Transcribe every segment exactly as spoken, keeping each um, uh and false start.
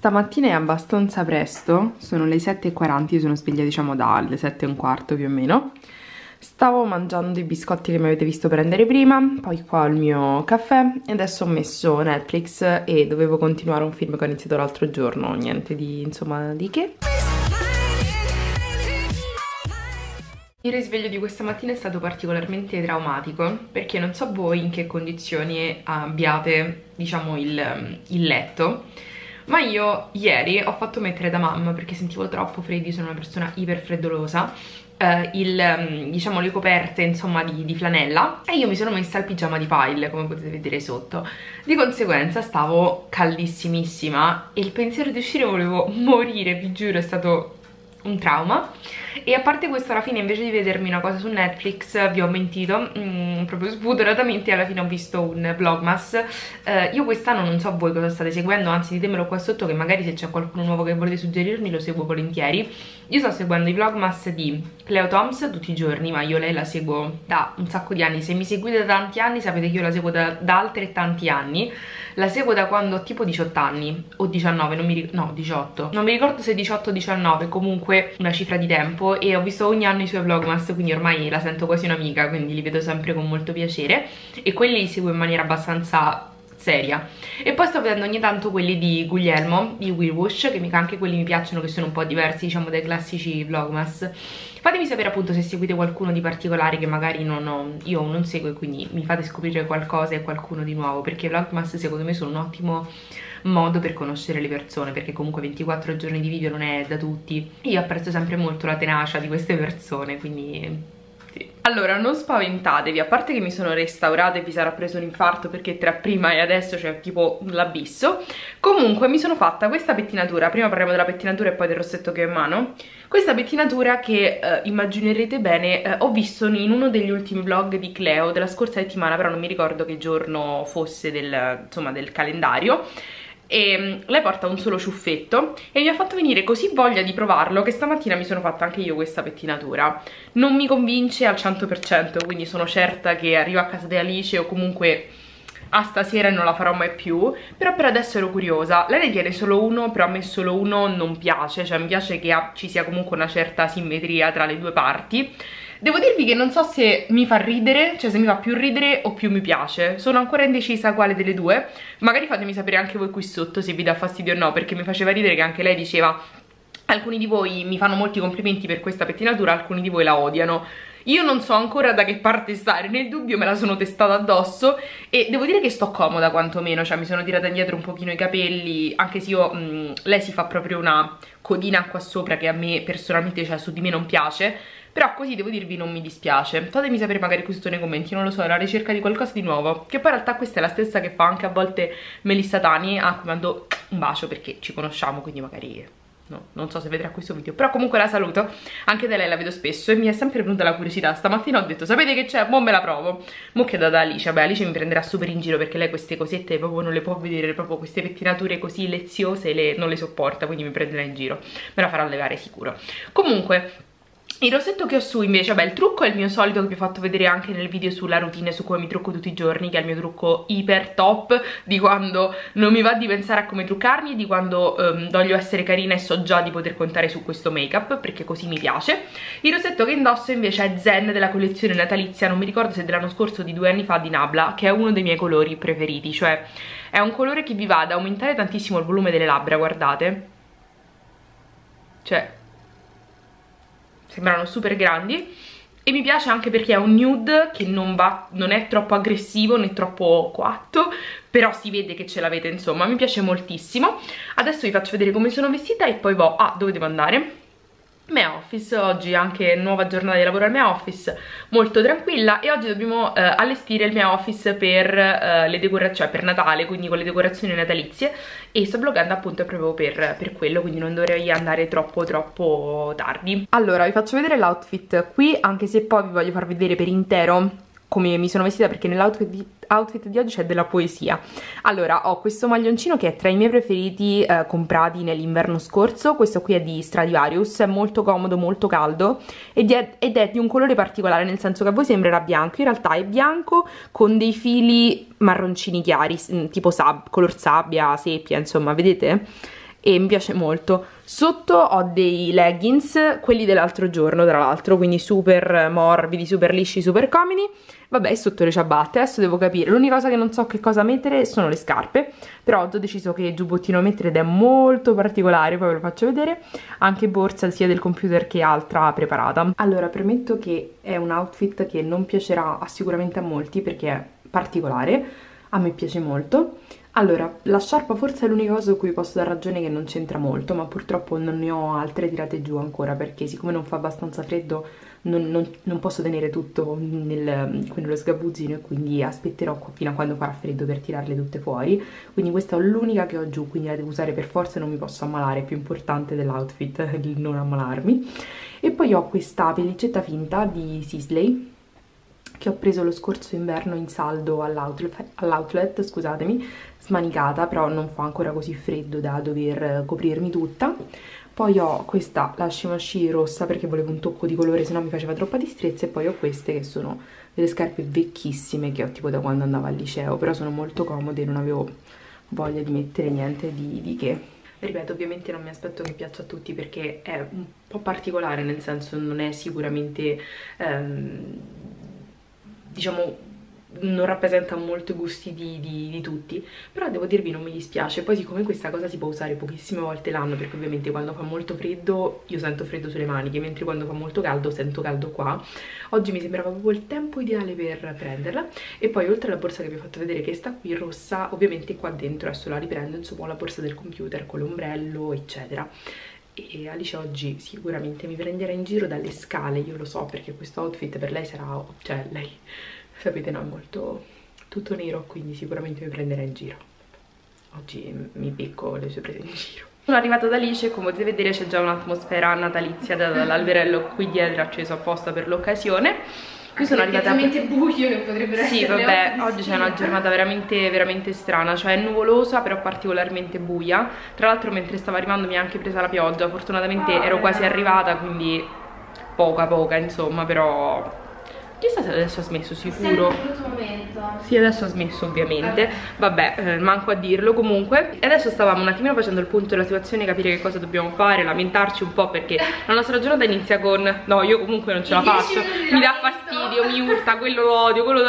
Stamattina è abbastanza presto, sono le sette e quaranta, io sono sveglia diciamo dalle sette e un quarto più o meno. Stavo mangiando i biscotti che mi avete visto prendere prima, poi qua ho il mio caffè e adesso ho messo Netflix e dovevo continuare un film che ho iniziato l'altro giorno, niente di insomma di che. Il risveglio di questa mattina è stato particolarmente traumatico perché non so voi in che condizioni abbiate diciamo il, il letto, ma io ieri ho fatto mettere da mamma perché sentivo troppo freddi, sono una persona iperfreddolosa. Uh, il, diciamo le coperte insomma di, di flanella, e io mi sono messa il pigiama di pile come potete vedere sotto, di conseguenza stavo caldissimissima e il pensiero di uscire volevo morire, vi giuro, è stato un trauma. E a parte questo, alla fine invece di vedermi una cosa su Netflix vi ho mentito mm, proprio spudoratamente, alla fine ho visto un vlogmas. Uh, io quest'anno non so voi cosa state seguendo, anzi ditemelo qua sotto che magari se c'è qualcuno nuovo che volete suggerirmi lo seguo volentieri. Io sto seguendo i vlogmas di Cleo Toms tutti i giorni, ma io lei la seguo da un sacco di anni, se mi seguite da tanti anni sapete che io la seguo da, da altrettanti anni, la seguo da quando ho tipo diciotto anni o diciannove, non mi ricordo, no diciotto, non mi ricordo se diciotto o diciannove, comunque una cifra di tempo, e ho visto ogni anno i suoi vlogmas, quindi ormai la sento quasi un'amica, quindi li vedo sempre con molto piacere e quelli li seguo in maniera abbastanza seria. E poi sto vedendo ogni tanto quelli di Guglielmo di We Wash, che mica anche quelli mi piacciono, che sono un po' diversi diciamo dai classici vlogmas. Fatemi sapere appunto se seguite qualcuno di particolare che magari non ho, io non seguo, e quindi mi fate scoprire qualcosa e qualcuno di nuovo, perché i vlogmas secondo me sono un ottimo modo per conoscere le persone, perché comunque ventiquattro giorni di video non è da tutti. Io apprezzo sempre molto la tenacia di queste persone, quindi sì. Allora, non spaventatevi, a parte che mi sono restaurata e vi sarà preso un infarto perché tra prima e adesso c'è cioè, tipo l'abisso. Comunque mi sono fatta questa pettinatura, prima parliamo della pettinatura e poi del rossetto che ho in mano. Questa pettinatura che eh, immaginerete bene eh, ho visto in uno degli ultimi vlog di Cleo della scorsa settimana, però non mi ricordo che giorno fosse del, insomma, del calendario. E lei porta un solo ciuffetto e mi ha fatto venire così voglia di provarlo che stamattina mi sono fatta anche io questa pettinatura. Non mi convince al cento per cento, quindi sono certa che arrivo a casa di Alice o comunque a stasera e non la farò mai più, però per adesso ero curiosa. Lei ne tiene solo uno, però a me solo uno non piace, cioè mi piace che ci sia comunque una certa simmetria tra le due parti. Devo dirvi che non so se mi fa ridere, cioè se mi fa più ridere o più mi piace. Sono ancora indecisa quale delle due. Magari fatemi sapere anche voi qui sotto se vi dà fastidio o no, perché mi faceva ridere che anche lei diceva alcuni di voi mi fanno molti complimenti per questa pettinatura, alcuni di voi la odiano. Io non so ancora da che parte stare, nel dubbio me la sono testata addosso e devo dire che sto comoda quantomeno, cioè mi sono tirata indietro un pochino i capelli, anche se io, mh, lei si fa proprio una codina qua sopra che a me personalmente, cioè su di me non piace, però così devo dirvi non mi dispiace. Fatemi sapere magari qui sotto nei commenti, non lo so, alla ricerca di qualcosa di nuovo, che poi in realtà questa è la stessa che fa anche a volte Melissa Tani, a cui mando un bacio perché ci conosciamo, quindi magari... no, non so se vedrà questo video, però comunque la saluto, anche da lei la vedo spesso e mi è sempre venuta la curiosità. Stamattina ho detto sapete che c'è? Mo me la provo, mo che è data Alice, beh Alice mi prenderà super in giro perché lei queste cosette proprio non le può vedere, proprio queste pettinature così leziose le, non le sopporta, quindi mi prenderà in giro, me la farà levare sicuro. Comunque il rossetto che ho su invece, beh il trucco è il mio solito che vi ho fatto vedere anche nel video sulla routine, su come mi trucco tutti i giorni, che è il mio trucco iper top di quando non mi va di pensare a come truccarmi, di quando um, voglio essere carina e so già di poter contare su questo make up perché così mi piace. Il rossetto che indosso invece è Zen della collezione natalizia, non mi ricordo se dell'anno scorso o di due anni fa, di Nabla, che è uno dei miei colori preferiti, cioè è un colore che vi va ad aumentare tantissimo il volume delle labbra, guardate, cioè sembrano super grandi e mi piace anche perché è un nude che non va, non è troppo aggressivo né troppo coatto, però si vede che ce l'avete, insomma mi piace moltissimo. Adesso vi faccio vedere come sono vestita e poi vo a ah, dove devo andare? Mea office, oggi anche nuova giornata di lavoro al mea office, molto tranquilla, e oggi dobbiamo eh, allestire il mea office per eh, le decorazioni, cioè per Natale, quindi con le decorazioni natalizie, e sto bloggando appunto proprio per, per quello, quindi non dovrei andare troppo troppo tardi. Allora vi faccio vedere l'outfit qui, anche se poi vi voglio far vedere per intero come mi sono vestita, perché nell'outfit di, outfit di oggi c'è della poesia. Allora, ho questo maglioncino che è tra i miei preferiti eh, comprati nell'inverno scorso, questo qui è di Stradivarius, è molto comodo, molto caldo, ed è, ed è di un colore particolare, nel senso che a voi sembrerà bianco, in realtà è bianco con dei fili marroncini chiari, tipo sab, color sabbia, seppia, insomma, vedete? e mi piace molto. Sotto ho dei leggings, quelli dell'altro giorno tra l'altro, quindi super morbidi, super lisci, super comodi. Vabbè, sotto le ciabatte, adesso devo capire. L'unica cosa che non so che cosa mettere sono le scarpe, però ho deciso che giubbottino mettere ed è molto particolare, poi ve lo faccio vedere. Anche borsa sia del computer che altra preparata. Allora, premetto che è un outfit che non piacerà sicuramente a molti perché è particolare, a me piace molto. Allora, la sciarpa forse è l'unica cosa su cui posso dar ragione che non c'entra molto, ma purtroppo non ne ho altre tirate giù ancora perché siccome non fa abbastanza freddo non, non, non posso tenere tutto nel, nello sgabuzzino, e quindi aspetterò fino a quando farà freddo per tirarle tutte fuori. Quindi questa è l'unica che ho giù, quindi la devo usare per forza e non mi posso ammalare, è più importante dell'outfit il non ammalarmi. E poi ho questa pellicetta finta di Sisley che ho preso lo scorso inverno in saldo all'outlet, all'outlet, scusatemi, smanicata, però non fa ancora così freddo da dover coprirmi tutta. Poi ho questa Lashimashi rossa perché volevo un tocco di colore, se no mi faceva troppa distrezza. E poi ho queste che sono delle scarpe vecchissime che ho tipo da quando andavo al liceo, però sono molto comode e non avevo voglia di mettere niente di, di che. Ripeto, ovviamente non mi aspetto che piaccia a tutti perché è un po' particolare, nel senso non è sicuramente... Ehm, diciamo non rappresenta molto i gusti di, di, di tutti, però devo dirvi non mi dispiace. Poi siccome questa cosa si può usare pochissime volte l'anno, perché ovviamente quando fa molto freddo io sento freddo sulle maniche, mentre quando fa molto caldo sento caldo qua, oggi mi sembrava proprio il tempo ideale per prenderla. E poi oltre alla borsa che vi ho fatto vedere che sta qui rossa, ovviamente qua dentro adesso la riprendo, insomma la borsa del computer con l'ombrello eccetera. E Alice oggi sicuramente mi prenderà in giro dalle scale, io lo so, perché questo outfit per lei sarà, cioè lei, sapete, no, è molto tutto nero, quindi sicuramente mi prenderà in giro. Oggi mi becco le sue prese in giro. Sono arrivata da Alice, come potete vedere c'è già un'atmosfera natalizia dall'alberello qui dietro acceso apposta per l'occasione. Io sono arrivata veramente buio che potrebbero essere. Sì, vabbè, oggi c'è una giornata veramente veramente strana, cioè nuvolosa però particolarmente buia. Tra l'altro mentre stavo arrivando mi ha anche presa la pioggia, fortunatamente ah, ero quasi arrivata, quindi poca poca, insomma, però chissà se adesso ha smesso, sicuro. Sì, adesso ha smesso ovviamente. Vabbè, eh, manco a dirlo comunque. E adesso stavamo un attimino facendo il punto della situazione, capire che cosa dobbiamo fare, lamentarci un po' perché la nostra giornata inizia con no, io comunque non ce la faccio, mi dà fastidio, mi urta, quello lo odio, quello lo...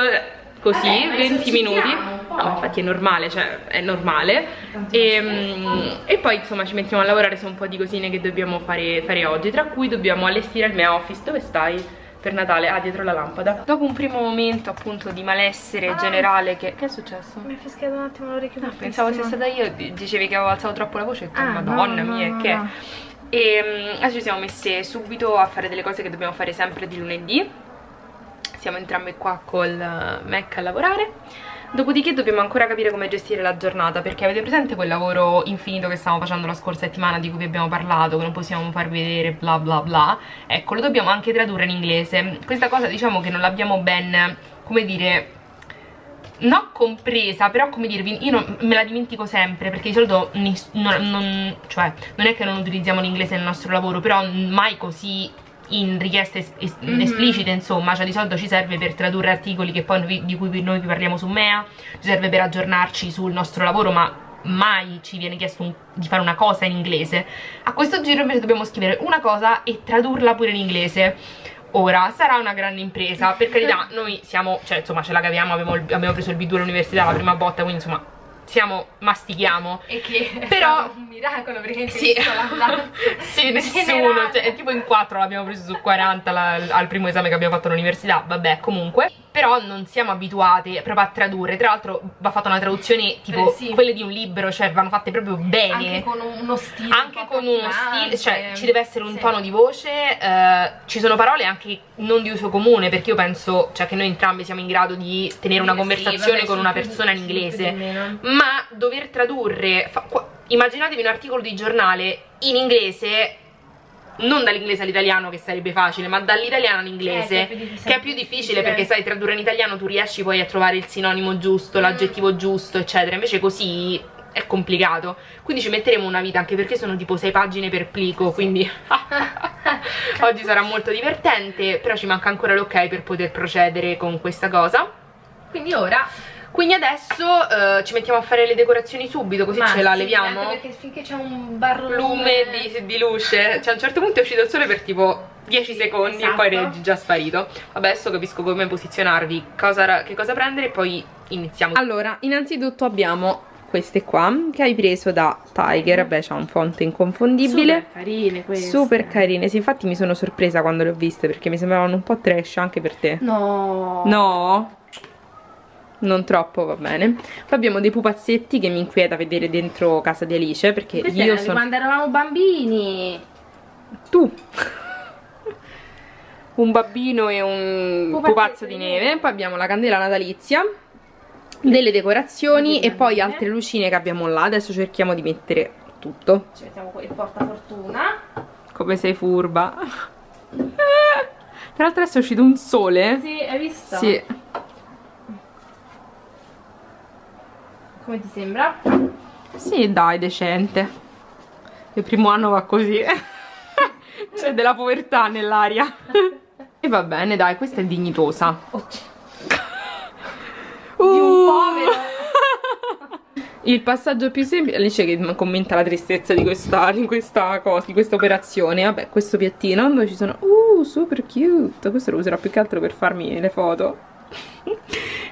Così, vabbè, venti minuti. No, infatti è normale, cioè è normale. E, mh, e poi insomma ci mettiamo a lavorare su un po' di cosine che dobbiamo fare, fare oggi, tra cui dobbiamo allestire il mio office. Dove stai? Per Natale, ah, dietro la lampada. Dopo un primo momento appunto di malessere ah, generale che... Che è successo? Mi è fischiato un attimo l'orecchio. No, pensavo sia stata io, dicevi che avevo alzato troppo la voce. Ah, madonna no, mia, no, che... No. E adesso ci siamo messe subito a fare delle cose che dobbiamo fare sempre di lunedì. Siamo entrambe qua col Mac a lavorare. Dopodiché dobbiamo ancora capire come gestire la giornata, perché avete presente quel lavoro infinito che stavamo facendo la scorsa settimana, di cui vi abbiamo parlato, che non possiamo far vedere, bla bla bla. Ecco, lo dobbiamo anche tradurre in inglese. Questa cosa diciamo che non l'abbiamo ben, come dire, non compresa, però come dirvi, io non, me la dimentico sempre, perché di solito non, non, cioè, non è che non utilizziamo l'inglese nel nostro lavoro, però mai così... in richieste es es mm-hmm. esplicite, insomma, cioè di solito ci serve per tradurre articoli che poi vi, di cui noi vi parliamo su Mea, ci serve per aggiornarci sul nostro lavoro, ma mai ci viene chiesto un, di fare una cosa in inglese. A questo giro invece dobbiamo scrivere una cosa e tradurla pure in inglese. Ora, sarà una grande impresa, per carità, noi siamo, cioè insomma ce la caviamo, abbiamo, abbiamo preso il B due all'università, la prima botta, quindi insomma... siamo, mastichiamo. E che però è un miracolo, perché sì, la sì, nessuno, cioè, è tipo in quattro l'abbiamo preso su quaranta la, al primo esame che abbiamo fatto all'università. Vabbè, comunque, però non siamo abituate proprio a tradurre. Tra l'altro va fatta una traduzione tipo eh, sì. quelle di un libro, cioè vanno fatte proprio bene, anche con uno stile, anche con uno stile, cioè ci deve essere un sì. tono di voce. eh, Ci sono parole anche non di uso comune, perché io penso, cioè, che noi entrambi siamo in grado di tenere una conversazione sì, vabbè, con una persona in inglese, ma Ma dover tradurre, fa, qua, immaginatevi un articolo di giornale in inglese, non dall'inglese all'italiano che sarebbe facile, ma dall'italiano all'inglese, eh, che è più difficile, è più difficile perché sai, tradurre in italiano tu riesci poi a trovare il sinonimo giusto, mm. l'aggettivo giusto, eccetera, invece così è complicato. Quindi ci metteremo una vita, anche perché sono tipo sei pagine per plico, sì. quindi oggi sarà molto divertente, però ci manca ancora l'ok per poter procedere con questa cosa. Quindi ora... Quindi adesso eh, ci mettiamo a fare le decorazioni subito, così ma ce la sì, leviamo. Perché finché c'è un barlume di, di luce, cioè a un certo punto è uscito il sole per tipo dieci secondi, esatto, e poi è già sparito. Vabbè, adesso capisco come posizionarvi, cosa, che cosa prendere e poi iniziamo. Allora, innanzitutto abbiamo queste qua che hai preso da Tiger. Vabbè, c'ha un font inconfondibile. Super carine queste. Super carine, sì, infatti mi sono sorpresa quando le ho viste perché mi sembravano un po' trash anche per te. No. No. Non troppo, va bene. Poi abbiamo dei pupazzetti che mi inquieta vedere dentro casa di Alice perché queste io sono... quando eravamo bambini. Tu. Un babbino e un pupazzetto, pupazzo di neve. Poi abbiamo la candela natalizia, delle decorazioni e poi altre lucine che abbiamo là. Adesso cerchiamo di mettere tutto. Ci mettiamo il portafortuna. Come sei furba. Tra l'altro adesso è uscito un sole. Sì, hai visto? Sì. Come ti sembra? Sì, dai, decente. Il primo anno va così. C'è della povertà nell'aria. E va bene, dai, questa è dignitosa. Oh, di un povero. Il passaggio più semplice. Alice che commenta la tristezza di questa, di questa cosa, di questa operazione. Vabbè, questo piattino dove ci sono uh, super cute. Questo lo userò più che altro per farmi le foto.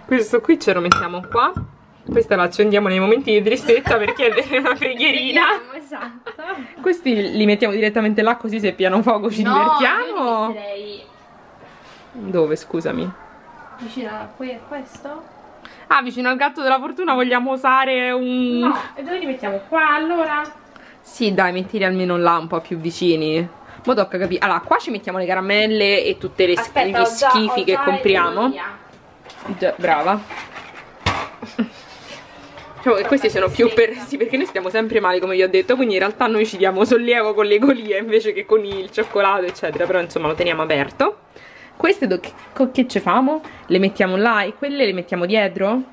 Questo qui ce lo mettiamo qua. Questa la accendiamo nei momenti di tristezza per chiedere una preghierina. Esatto. Questi li mettiamo direttamente là, così se piano fuoco ci no, divertiamo. Io metterei... Dove, scusami? Vicino a questo? Ah, vicino al gatto della fortuna vogliamo usare un... No, e dove li mettiamo? Qua allora? Sì, dai, mettili almeno là un po' più vicini. Mo tocca capire. Allora, qua ci mettiamo le caramelle e tutte le aspetta, schifi, ho già, schifi ho che compriamo. Già, brava. Cioè, questi sono più per... Sì, perché noi stiamo sempre male, come vi ho detto. Quindi in realtà noi ci diamo sollievo con le golie invece che con il cioccolato, eccetera. Però insomma lo teniamo aperto. Queste che, che ce famo? Le mettiamo là e quelle le mettiamo dietro? Non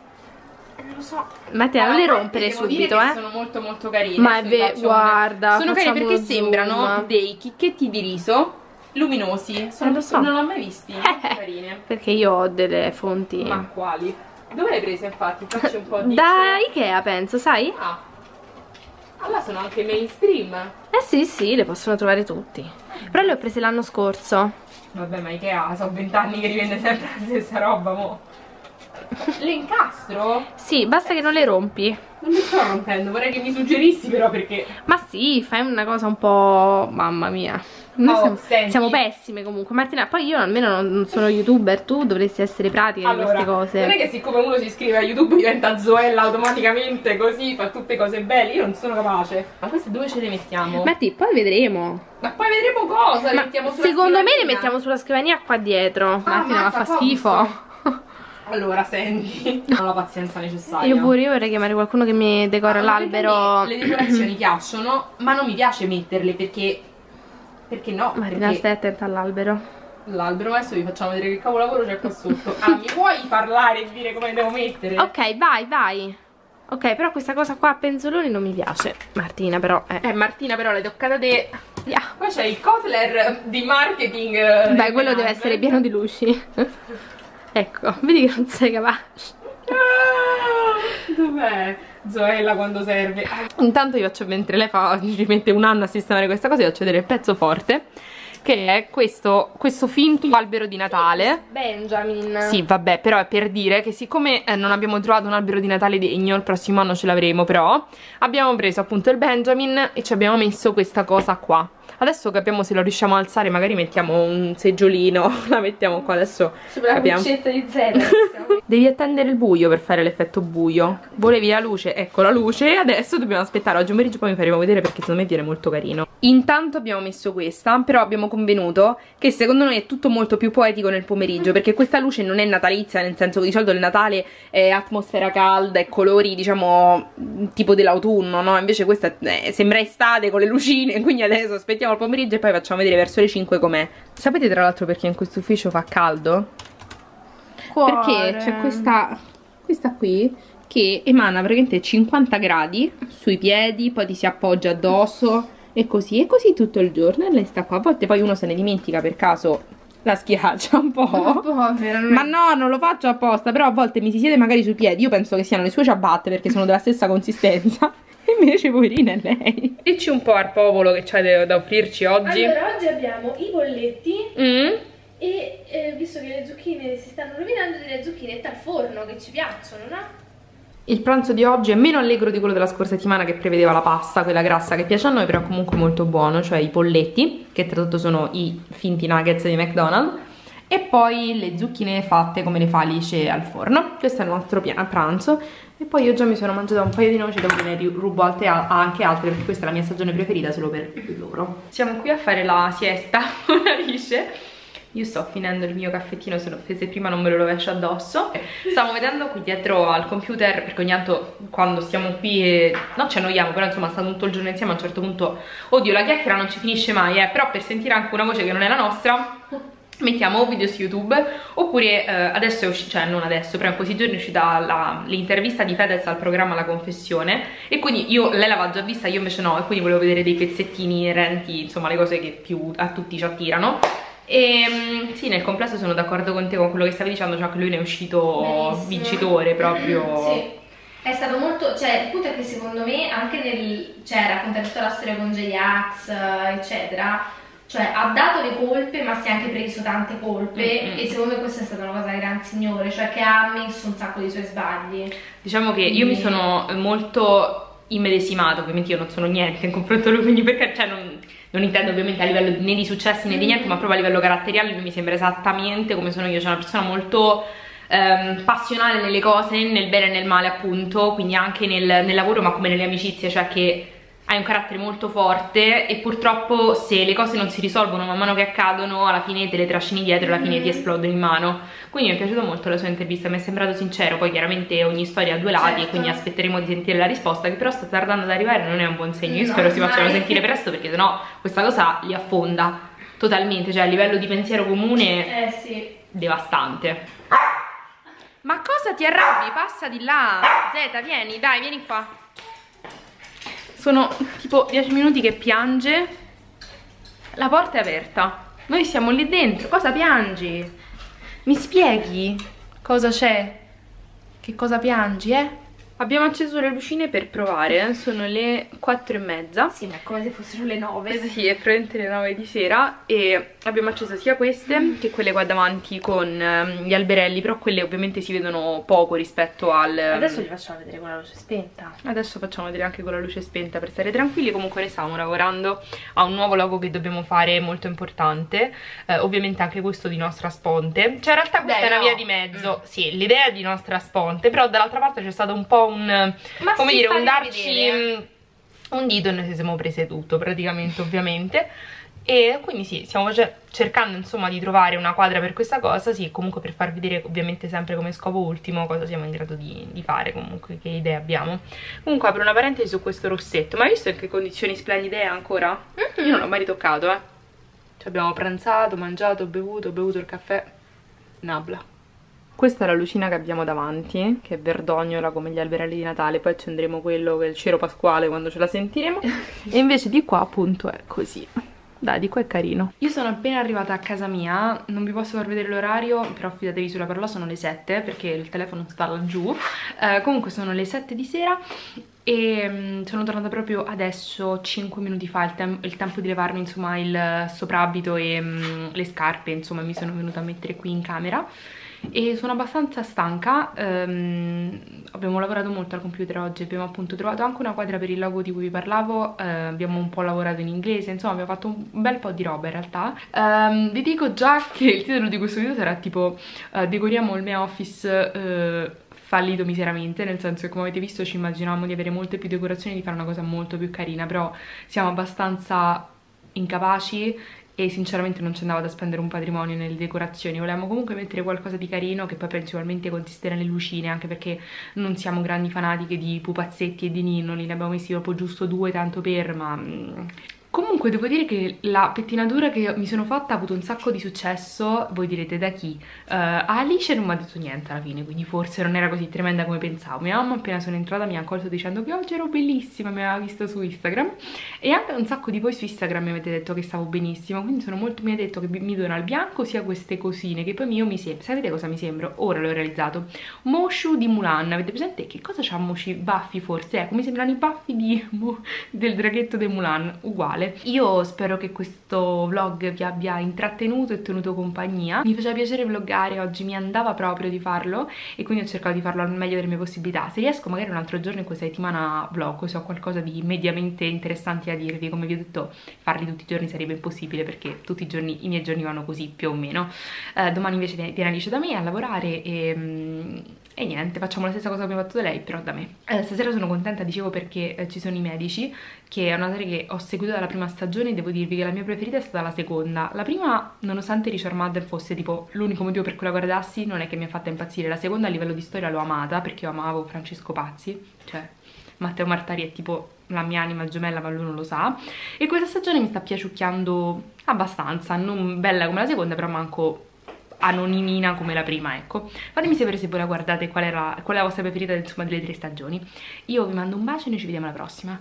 lo so. Matteo, allora, non le rompere subito, eh? Sono molto molto carine. Ma è vero, guarda. Sono carine perché sembrano dei chicchetti di riso luminosi. Sono, non, so. non l'ho mai visti. Eh, carine. Perché io ho delle fonti. Ma quali? Dove le hai prese infatti? Faccio un po' di... Da Ikea penso, sai? Ah. Allora sono anche mainstream. Eh sì, sì, le possono trovare tutti. Però le ho prese l'anno scorso. Vabbè, ma Ikea, sono vent'anni che rivende sempre la stessa roba, mo. Le incastro? Sì, basta che non le rompi. Non le sto rompendo, vorrei che mi suggerissi però perché... Ma sì, fai una cosa un po'... Mamma mia. Noi oh, siamo, senti... siamo pessime comunque. Martina, poi io almeno non, non sono youtuber, tu dovresti essere pratica allora, in queste cose. Non è che siccome uno si iscrive a YouTube diventa Zoella automaticamente così, fa tutte cose belle, io non sono capace. Ma queste dove ce le mettiamo? Matti, poi vedremo. Ma poi vedremo cosa? Le mettiamo sulla secondo scrivania? Me le mettiamo sulla scrivania qua dietro. Ah, Martina, ma fa schifo. Allora, senti, non ho la pazienza necessaria. Io pure, io vorrei chiamare qualcuno che mi decora ah, l'albero. Le decorazioni piacciono, ma non mi piace metterle perché... Perché no? Martina, perché... stai attenta all'albero. L'albero, adesso vi facciamo vedere che cavolavoro c'è qua sotto. Ah, mi vuoi parlare e dire come devo mettere? Ok, vai, vai. Ok, però questa cosa qua a penzoloni non mi piace. Martina, però... Eh, eh Martina, però l'hai toccata te... Yeah. Qua c'è il Kotler di marketing. Beh, quello deve essere pieno di luci. Ecco, vedi che non sei capace. Ah, dov'è Zoella quando serve? Intanto io faccio, mentre lei fa, ci mette un anno a sistemare questa cosa, io faccio vedere il pezzo forte, che è questo, questo finto albero di Natale Benjamin. Sì, vabbè, però è per dire che siccome non abbiamo trovato un albero di Natale degno, il prossimo anno ce l'avremo però, abbiamo preso appunto il Benjamin e ci abbiamo messo questa cosa qua. Adesso capiamo se lo riusciamo a alzare, magari mettiamo un seggiolino, la mettiamo qua adesso. Sopra la cuccetta di zero. Devi attendere il buio per fare l'effetto buio. Volevi la luce, ecco la luce, adesso dobbiamo aspettare oggi pomeriggio, poi mi faremo vedere perché secondo me viene molto carino. Intanto abbiamo messo questa, però abbiamo convenuto che secondo noi è tutto molto più poetico nel pomeriggio, perché questa luce non è natalizia, nel senso che di solito il Natale è atmosfera calda e colori, diciamo, tipo dell'autunno, no? Invece questa eh, sembra estate con le lucine, quindi adesso aspettiamo al pomeriggio e poi facciamo vedere verso le cinque com'è. Sapete tra l'altro perché in questo ufficio fa caldo? Cuore. Perché c'è questa, questa qui che emana praticamente cinquanta gradi sui piedi, poi ti si appoggia addosso e così e così tutto il giorno e lei sta qua. A volte poi uno se ne dimentica per caso la schiaccia un po'. Ma, povera, ma no, non lo faccio apposta, però a volte mi si siede magari sui piedi, io penso che siano le sue ciabatte perché sono della stessa consistenza. Invece poverina è lei. Dici un po' al popolo che c'hai da offrirci oggi. Allora oggi abbiamo i bolletti mm. e eh, visto che le zucchine si stanno rovinando, delle zucchinette al forno che ci piacciono, no? Il pranzo di oggi è meno allegro di quello della scorsa settimana che prevedeva la pasta, quella grassa che piace a noi, però comunque molto buono, cioè i polletti, che tradotto sono i finti nuggets di McDonald's, e poi le zucchine fatte come le falice al forno. Questo è il nostro pranzo. E poi io già mi sono mangiata un paio di noci, dopo ne rubo altre, anche altre, perché questa è la mia stagione preferita solo per loro. Siamo qui a fare la siesta con Alice. Io sto finendo il mio caffettino, se prima non me lo rovescio addosso. Stavo vedendo qui dietro al computer, perché ogni tanto quando stiamo qui e... non ci annoiamo, però insomma stanno tutto il giorno insieme, a un certo punto, oddio, la chiacchiera non ci finisce mai, eh. Però per sentire anche una voce che non è la nostra, mettiamo o video su YouTube, oppure eh, adesso è uscita, cioè non adesso, però in questi giorni è uscita l'intervista di Fedez al programma La Confessione, e quindi io, lei l'aveva già vista, io invece no, e quindi volevo vedere dei pezzettini inerenti, insomma, le cose che più a tutti ci attirano. E sì, nel complesso sono d'accordo con te con quello che stavi dicendo, cioè che lui ne è uscito Benissimo. vincitore proprio. Sì. È stato molto, cioè il punto è che secondo me anche nel, cioè racconta tutta la storia con Jay eccetera, cioè ha dato le colpe ma si è anche preso tante colpe mm-hmm. e secondo me questa è stata una cosa da gran signore, cioè che ha messo un sacco di suoi sbagli. Diciamo che io e... mi sono molto immedesimato, ovviamente io non sono niente in confronto a lui, quindi perché cioè non... non intendo ovviamente a livello né di successi né di niente, ma proprio a livello caratteriale lui mi sembra esattamente come sono io, cioè una persona molto ehm, passionale nelle cose, nel bene e nel male appunto, quindi anche nel, nel lavoro ma come nelle amicizie, cioè che hai un carattere molto forte e purtroppo se le cose non si risolvono man mano che accadono, alla fine te le trascini dietro, alla fine ti esplodono in mano. Quindi mi è piaciuta molto la sua intervista, mi è sembrato sincero, poi chiaramente ogni storia ha due lati, certo. E quindi aspetteremo di sentire la risposta, che però sta tardando ad arrivare, non è un buon segno, io no, spero si facciano sentire presto perché sennò questa cosa li affonda totalmente, cioè a livello di pensiero comune eh, sì. devastante. Ma cosa ti arrabbi? Passa di là, Zeta, vieni, dai, vieni qua. Sono tipo dieci minuti che piange, la porta è aperta, noi siamo lì dentro, cosa piangi? Mi spieghi cosa c'è? Che cosa piangi, eh? Abbiamo acceso le lucine per provare, sono le quattro e mezza. Sì, ma è come se fossero le nove. Sì, è praticamente le nove di sera e abbiamo acceso sia queste mm. che quelle qua davanti con um, gli alberelli, però quelle ovviamente si vedono poco rispetto al... Adesso li facciamo vedere con la luce spenta. Adesso facciamo vedere anche con la luce spenta per stare tranquilli. Comunque ne stiamo lavorando a un nuovo logo che dobbiamo fare molto importante, eh, ovviamente anche questo di nostra sponte. Cioè in realtà questa Beh, è una no. via di mezzo, mm. sì, l'idea è di nostra sponte, però dall'altra parte c'è stato un po' un, come dire, un darci vedere. un dito e noi ci siamo prese tutto praticamente ovviamente, e quindi sì, stiamo cercando insomma di trovare una quadra per questa cosa, sì, comunque per farvi vedere ovviamente sempre come scopo ultimo cosa siamo in grado di, di fare, comunque che idee abbiamo. Comunque apro una parentesi su questo rossetto, ma hai visto in che condizioni splendide è ancora? Mm-hmm. Io non l'ho mai ritoccato, eh. Ci abbiamo pranzato, mangiato, bevuto, bevuto il caffè, Nabla. Questa è la lucina che abbiamo davanti, che è verdognola come gli alberelli di Natale, poi accenderemo quello che è il cero pasquale quando ce la sentiremo, e invece di qua appunto è così. Dai, di qua è carino. Io sono appena arrivata a casa mia, non vi posso far vedere l'orario, però fidatevi sulla parola, sono le sette, perché il telefono sta laggiù, eh, comunque sono le sette di sera, e sono tornata proprio adesso, cinque minuti fa, il, tem il tempo di levarmi insomma il soprabito e mh, le scarpe, insomma mi sono venuta a mettere qui in camera. E sono abbastanza stanca, ehm, abbiamo lavorato molto al computer oggi, abbiamo appunto trovato anche una quadra per il logo di cui vi parlavo, eh, abbiamo un po' lavorato in inglese, insomma abbiamo fatto un bel po' di roba in realtà. Ehm, vi dico già che il titolo di questo video sarà tipo eh, decoriamo il mio office eh, fallito miseramente, nel senso che come avete visto ci immaginavamo di avere molte più decorazioni, di fare una cosa molto più carina, però siamo abbastanza incapaci e sinceramente non ci andava da spendere un patrimonio nelle decorazioni, volevamo comunque mettere qualcosa di carino che poi principalmente consiste nelle lucine, anche perché non siamo grandi fanatiche di pupazzetti e di ninnoli, ne abbiamo messi proprio giusto due tanto per, ma... Comunque devo dire che la pettinatura che mi sono fatta ha avuto un sacco di successo. Voi direte da chi? Uh, Alice non mi ha detto niente alla fine, quindi forse non era così tremenda come pensavo. Mia mamma appena sono entrata mi ha accolto dicendo che oggi ero bellissima, mi aveva visto su Instagram, e anche un sacco di voi su Instagram mi avete detto che stavo benissimo, quindi sono molto, mi ha detto che mi dona al bianco sia queste cosine che poi io mi sembro, sapete cosa mi sembro? Ora l'ho realizzato, Moshu di Mulan, avete presente che cosa c'ha Moshu? Baffi forse, ecco, mi sembrano i baffi di, del draghetto di Mulan, uguale. Io spero che questo vlog vi abbia intrattenuto e tenuto compagnia. Mi faceva piacere vloggare oggi, mi andava proprio di farlo, e quindi ho cercato di farlo al meglio delle mie possibilità. Se riesco magari un altro giorno in questa settimana vlog, se ho qualcosa di mediamente interessante da dirvi. Come vi ho detto, farli tutti i giorni sarebbe impossibile, perché tutti i giorni, i miei giorni vanno così più o meno. eh, Domani invece viene Alice da me a lavorare e... E niente, facciamo la stessa cosa che abbiamo fatto da lei, però da me. Eh, stasera sono contenta, dicevo, perché eh, ci sono I Medici, che è una serie che ho seguito dalla prima stagione, e devo dirvi che la mia preferita è stata la seconda. La prima, nonostante Richard Madden fosse tipo l'unico motivo per cui la guardassi, non è che mi ha fatta impazzire. La seconda a livello di storia l'ho amata, perché io amavo Francesco Pazzi, cioè Matteo Martari è tipo la mia anima gemella, ma lui non lo sa. E questa stagione mi sta piaciucchiando abbastanza, non bella come la seconda, però manco anonimina come la prima, ecco. Fatemi sapere se voi la guardate, qual, era, qual è la vostra preferita, insomma, delle tre stagioni. Io vi mando un bacio e noi ci vediamo alla prossima.